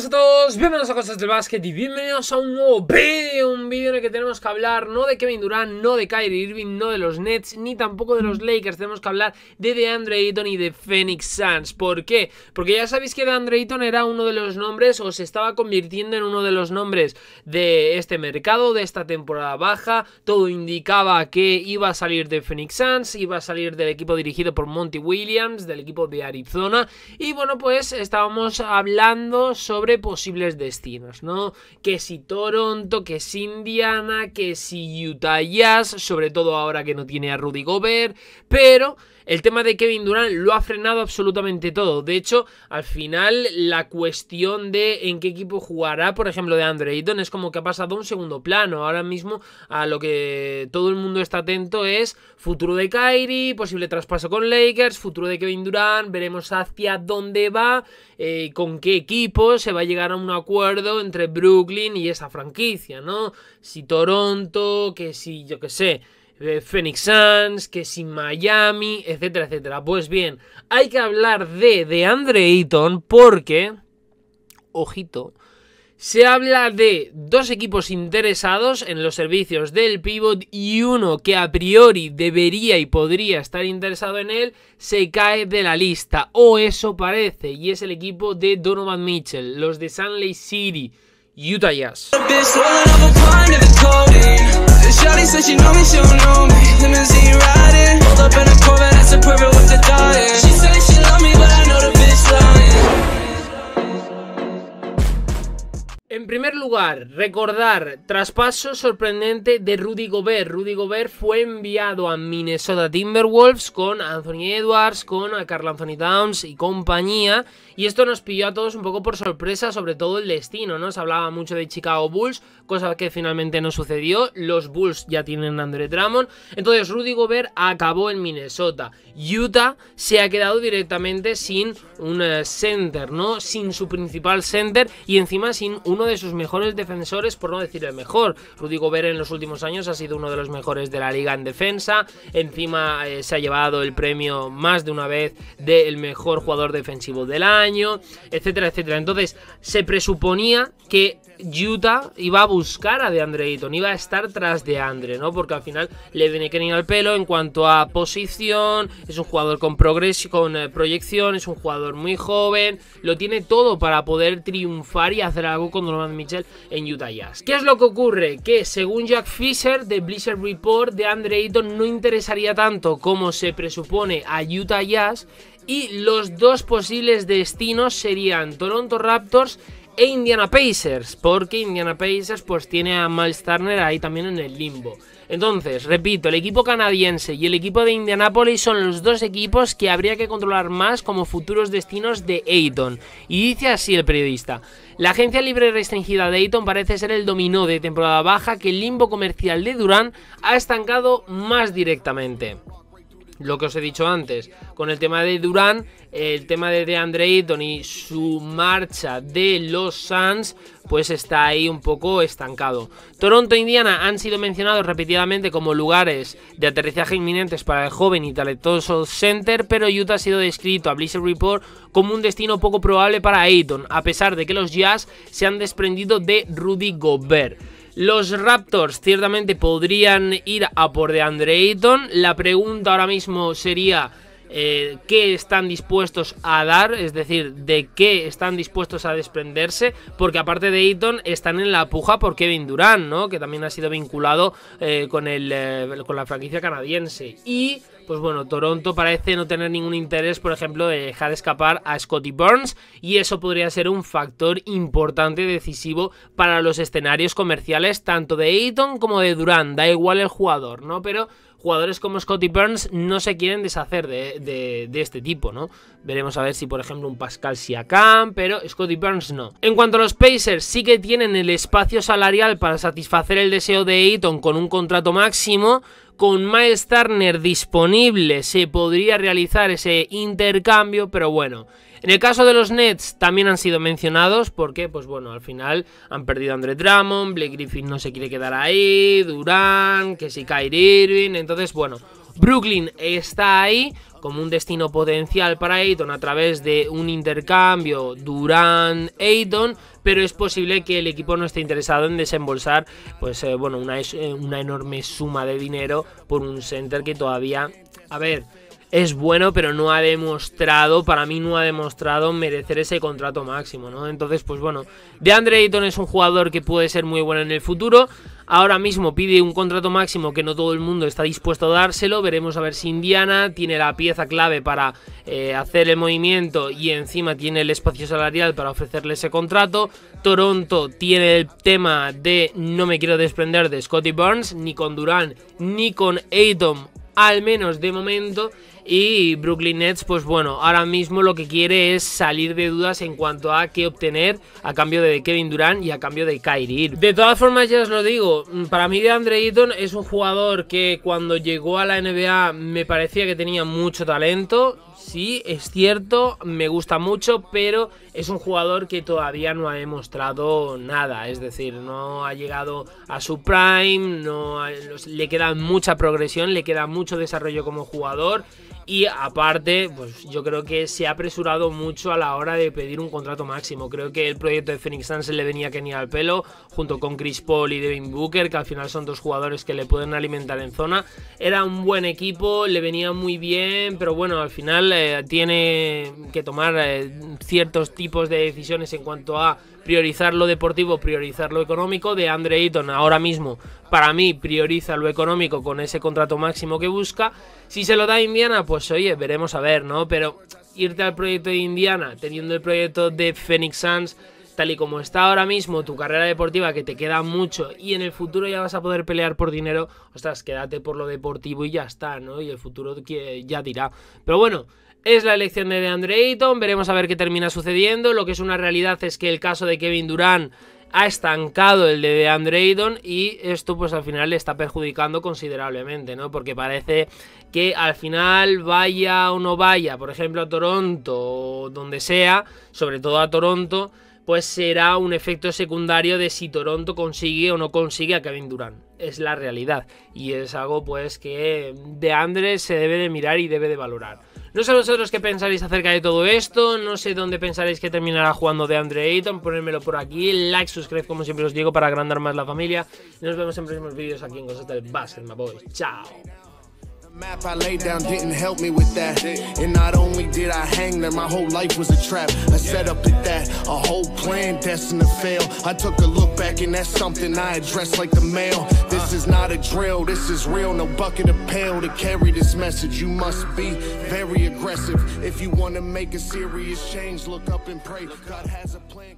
buenas a todos, bienvenidos a Cosas del Basket y bienvenidos a un nuevo vídeo, un vídeo en el que tenemos que hablar no de Kevin Durant, no de Kyrie Irving, no de los Nets, ni tampoco de los Lakers. Tenemos que hablar de DeAndre Ayton y de Phoenix Suns. ¿Por qué? Porque ya sabéis que DeAndre Ayton era uno de los nombres, o se estaba convirtiendo en uno de los nombres de este mercado, de esta temporada baja. Todo indicaba que iba a salir de Phoenix Suns, iba a salir del equipo dirigido por Monty Williams, del equipo de Arizona, y bueno, pues estábamos hablando sobre posibles destinos, ¿no? Que si Toronto, que si Indiana, que si Utah Jazz, sobre todo ahora que no tiene a Rudy Gobert, pero el tema de Kevin Durant lo ha frenado absolutamente todo. De hecho, al final la cuestión de en qué equipo jugará, por ejemplo, de DeAndre Ayton, es como que ha pasado a un segundo plano. Ahora mismo a lo que todo el mundo está atento es futuro de Kyrie, posible traspaso con Lakers, futuro de Kevin Durant, veremos hacia dónde va, con qué equipo se va a llegar a un acuerdo entre Brooklyn y esa franquicia, ¿no? Si Toronto, que si yo qué sé, Phoenix Suns, que si Miami, etcétera, etcétera. Pues bien, hay que hablar de DeAndre Ayton porque, ojito, se habla de dos equipos interesados en los servicios del pívot y uno que a priori debería y podría estar interesado en él se cae de la lista, o eso parece, y es el equipo de Donovan Mitchell, los de Salt Lake City, Utah Jazz. En primer lugar, recordar, traspaso sorprendente de Rudy Gobert. Rudy Gobert fue enviado a Minnesota Timberwolves con Anthony Edwards, con Karl-Anthony Towns y compañía. Y esto nos pilló a todos un poco por sorpresa, sobre todo el destino, ¿no? Se hablaba mucho de Chicago Bulls, cosa que finalmente no sucedió. Los Bulls ya tienen a Andre Drummond. Entonces Rudy Gobert acabó en Minnesota. Utah se ha quedado directamente sin un center, ¿no? Sin su principal center y encima sin un uno de sus mejores defensores, por no decir el mejor. Rudy Gobert en los últimos años ha sido uno de los mejores de la liga en defensa. Encima se ha llevado el premio más de una vez del mejor jugador defensivo del año, etcétera, etcétera. Entonces se presuponía que Utah iba a buscar a DeAndre Ayton, iba a estar tras DeAndre, ¿no? Porque al final le viene que ni al pelo en cuanto a posición, es un jugador con proyección, es un jugador muy joven, lo tiene todo para poder triunfar y hacer algo con Donovan Mitchell en Utah Jazz. ¿Qué es lo que ocurre? Que según Jack Fisher de Bleacher Report, DeAndre Ayton no interesaría tanto como se presupone a Utah Jazz y los dos posibles destinos serían Toronto Raptors e Indiana Pacers, porque Indiana Pacers pues tiene a Myles Turner ahí también en el limbo. Entonces, repito, el equipo canadiense y el equipo de Indianápolis son los dos equipos que habría que controlar más como futuros destinos de Ayton. Y dice así el periodista: la agencia libre restringida de Ayton parece ser el dominó de temporada baja que el limbo comercial de Durant ha estancado más directamente. Lo que os he dicho antes, con el tema de Durant, el tema de DeAndre Ayton y su marcha de los Suns, pues está ahí un poco estancado. Toronto e Indiana han sido mencionados repetidamente como lugares de aterrizaje inminentes para el joven y talentoso center, pero Utah ha sido descrito a Bleacher Report como un destino poco probable para Ayton, a pesar de que los Jazz se han desprendido de Rudy Gobert. Los Raptors ciertamente podrían ir a por DeAndre Ayton. La pregunta ahora mismo sería qué están dispuestos a dar, es decir, de qué están dispuestos a desprenderse, porque aparte de Ayton están en la puja por Kevin Durant, ¿no? Que también ha sido vinculado con la franquicia canadiense. Y pues bueno, Toronto parece no tener ningún interés, por ejemplo, de dejar escapar a Scottie Barnes, y eso podría ser un factor importante, decisivo para los escenarios comerciales tanto de Ayton como de Durant, da igual el jugador, ¿no? Pero jugadores como Scottie Barnes no se quieren deshacer de este tipo, ¿no? Veremos a ver si, por ejemplo, un Pascal Siakam, pero Scottie Barnes no. En cuanto a los Pacers, sí que tienen el espacio salarial para satisfacer el deseo de Ayton con un contrato máximo. Con Myles Turner disponible se podría realizar ese intercambio, pero bueno. En el caso de los Nets también han sido mencionados porque, pues bueno, al final han perdido a Andre Drummond, Blake Griffin no se quiere quedar ahí, Durant, que si Kyrie Irving, entonces bueno, Brooklyn está ahí como un destino potencial para Ayton a través de un intercambio Durant-Ayton, pero es posible que el equipo no esté interesado en desembolsar pues, una enorme suma de dinero por un center que todavía, es bueno, pero no ha demostrado, para mí no ha demostrado merecer ese contrato máximo, ¿no? Entonces, pues bueno, DeAndre Ayton es un jugador que puede ser muy bueno en el futuro. Ahora mismo pide un contrato máximo que no todo el mundo está dispuesto a dárselo. Veremos a ver si Indiana tiene la pieza clave para hacer el movimiento y encima tiene el espacio salarial para ofrecerle ese contrato. Toronto tiene el tema de no me quiero desprender de Scottie Barnes, ni con Durant ni con Ayton, al menos de momento. Y Brooklyn Nets, pues bueno, ahora mismo lo que quiere es salir de dudas en cuanto a qué obtener a cambio de Kevin Durant y a cambio de Kyrie Irving. De todas formas, ya os lo digo, para mí DeAndre Ayton es un jugador que cuando llegó a la NBA me parecía que tenía mucho talento. Sí, es cierto, me gusta mucho, pero es un jugador que todavía no ha demostrado nada. Es decir, no ha llegado a su prime, le queda mucha progresión, le queda mucho desarrollo como jugador. Y aparte, pues yo creo que se ha apresurado mucho a la hora de pedir un contrato máximo. Creo que el proyecto de Phoenix Suns le venía que ni al pelo, junto con Chris Paul y Devin Booker, que al final son dos jugadores que le pueden alimentar en zona. Era un buen equipo, le venía muy bien, pero bueno, al final tiene que tomar ciertos tipos de decisiones en cuanto a priorizar lo deportivo, priorizar lo económico. DeAndre Ayton ahora mismo, para mí, prioriza lo económico con ese contrato máximo que busca. Si se lo da a Indiana, pues oye, veremos a ver, ¿no? Pero irte al proyecto de Indiana, teniendo el proyecto de Phoenix Suns, tal y como está ahora mismo tu carrera deportiva, que te queda mucho y en el futuro ya vas a poder pelear por dinero, ostras, quédate por lo deportivo y ya está, ¿no? Y el futuro ya dirá. Pero bueno, es la elección de DeAndre Ayton, veremos a ver qué termina sucediendo. Lo que es una realidad es que el caso de Kevin Durant ha estancado el de DeAndre Ayton y esto pues al final le está perjudicando considerablemente, ¿no? Porque parece que al final, vaya o no vaya, por ejemplo a Toronto o donde sea, sobre todo a Toronto, pues será un efecto secundario de si Toronto consigue o no consigue a Kevin Durant. Es la realidad y es algo pues que DeAndre se debe de mirar y debe de valorar. No sé vosotros qué pensaréis acerca de todo esto, no sé dónde pensaréis que terminará jugando DeAndre Ayton, ponérmelo por aquí, like, subscribe como siempre os digo para agrandar más la familia. Nos vemos en próximos vídeos aquí en Cosas del Basket, my boys. Chao. Map I laid down didn't help me with that, and not only did I hang there, my whole life was a trap. I set up at that, a whole plan destined to fail. I took a look back and that's something I addressed like the mail. This is not a drill, this is real, no bucket or pail to carry this message. You must be very aggressive if you want to make a serious change. Look up and pray, God has a plan.